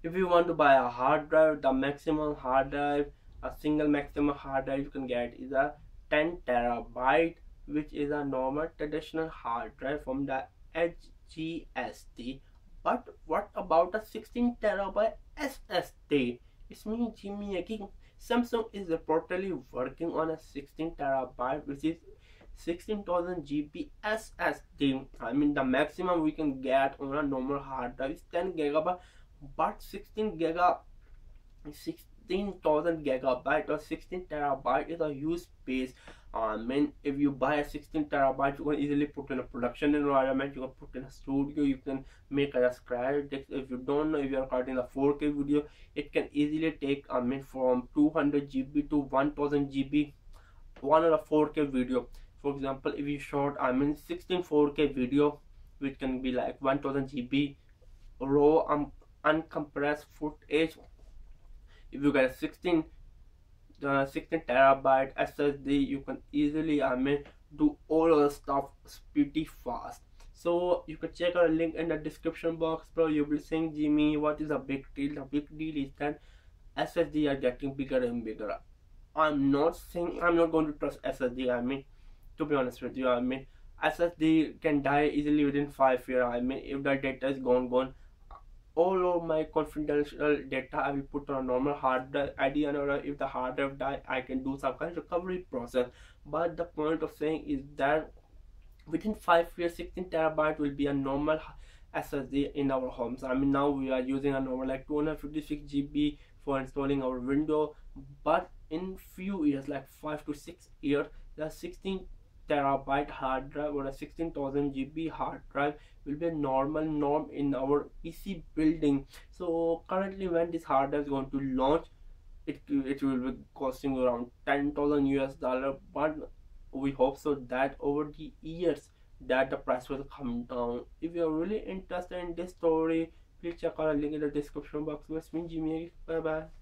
If you want to buy a hard drive, the maximum hard drive, a single maximum hard drive you can get is a 10 terabyte, which is a normal traditional hard drive from the HGST. But what about a 16 terabyte SSD? It's mean Jimmy again. Samsung is reportedly working on a 16 terabyte, which is 16,000 GB SSD. I mean, the maximum we can get on a normal hard drive is 10 gigabyte, but 16,000 gigabyte or 16 terabyte is a huge space. I mean, if you buy a 16 terabyte, you can easily put in a production environment, you can put in a studio, you can make a scratch. If you don't know, if you are cutting a 4K video, it can easily take, I mean, from 200 GB to 1000 GB one or a 4K video. For example, if you shot, I mean, 16 4K video, which can be like 1000 GB raw uncompressed footage. If you get a 16 terabyte SSD, you can easily, I mean, do all of the stuff pretty fast. So you can check our link in the description box, bro. You'll be saying, Jimmy, what is the big deal? The big deal is that SSD are getting bigger and bigger. I'm not saying I'm not going to trust SSD. I mean, to be honest with you, I mean, SSD can die easily within 5 years. I mean, if the data is gone. All of my confidential data I will put on a normal hard drive. If the hard drive die, I can do some kind of recovery process. But the point of saying is that within 5 years, 16 terabyte will be a normal SSD in our homes. I mean, now we are using a normal like 256 GB for installing our Windows. But in few years, like 5 to 6 years, the 16 terabyte hard drive or a 16,000 GB hard drive will be a normal norm in our PC building. So currently, when this hard drive is going to launch, it will be costing around $10,000 US, but we hope so that over the years that the price will come down. If you are really interested in this story, please check out the link in the description box. Bye bye.